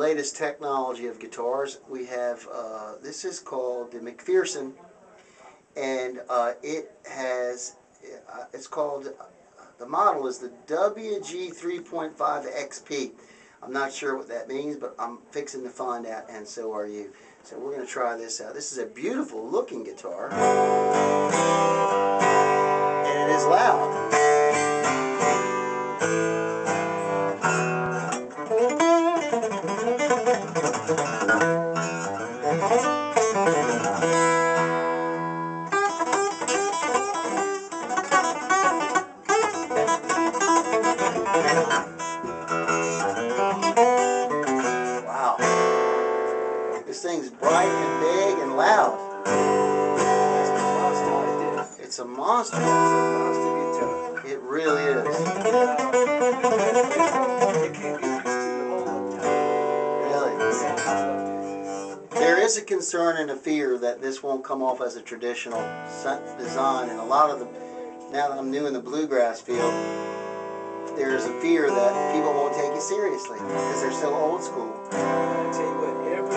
latest technology of guitars. We have, this is called the McPherson, and it's called, the model is the WG 3.5 XP. I'm not sure what that means, but I'm fixing to find out, and so are you. So we're going to try this out. This is a beautiful looking guitar, and it is loud. This thing's bright and big and loud. It's a monster. It's a monster guitar. It really is. It can't be fixed all the time. Really? There is a concern and a fear that this won't come off as a traditional design, and a lot of them, now that I'm new in the bluegrass field, there's a fear that people won't take you seriously because they're so old school. I tell you what, every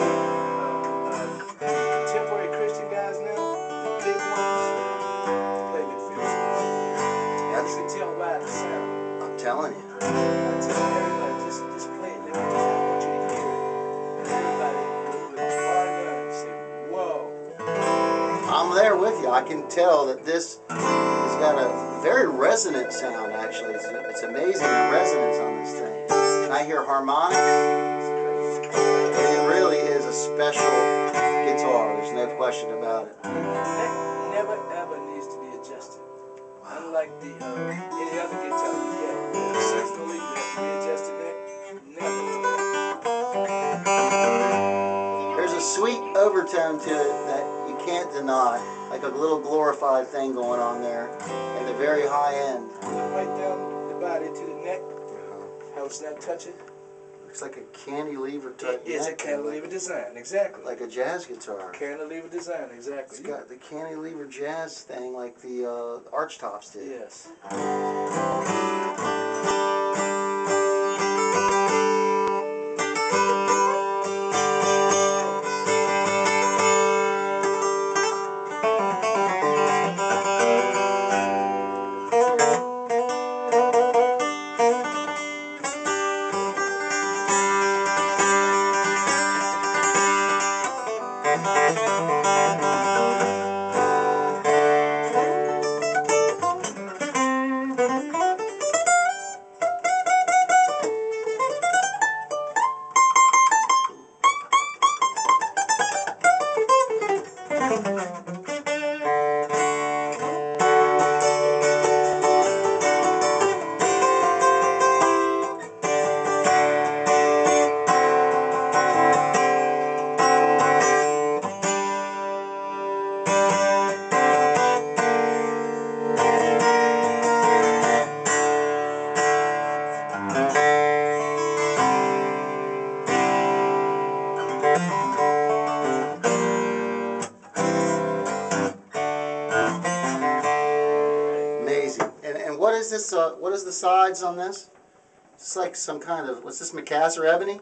contemporary Christian guys now, the big ones, play McPherson. And you can tell by the sound. I'm telling you. I'm telling everybody, just play it. Let me tell you, I want you to hear it. Everybody with the partner and say, whoa. I'm there with you. I can tell that this has got a very resonant sound, actually. It's amazing the resonance on this thing. And I hear harmonics. It really is a special guitar, there's no question about it. That never ever needs to be adjusted. Wow. Unlike any other guitar you get, seasonally you have to be adjusted that. Never. There's a sweet overtone to it that you can't deny, like a little glorified thing going on there at the very high end. Right down the body to the neck, how it's not touching. It's like a cantilever type. It's a cantilever design, exactly. Like a jazz guitar. Cantilever design, exactly. It's got the cantilever jazz thing, like the archtops did. Yes. What is the sides on this? It's like some kind of, what's this, Macassar ebony?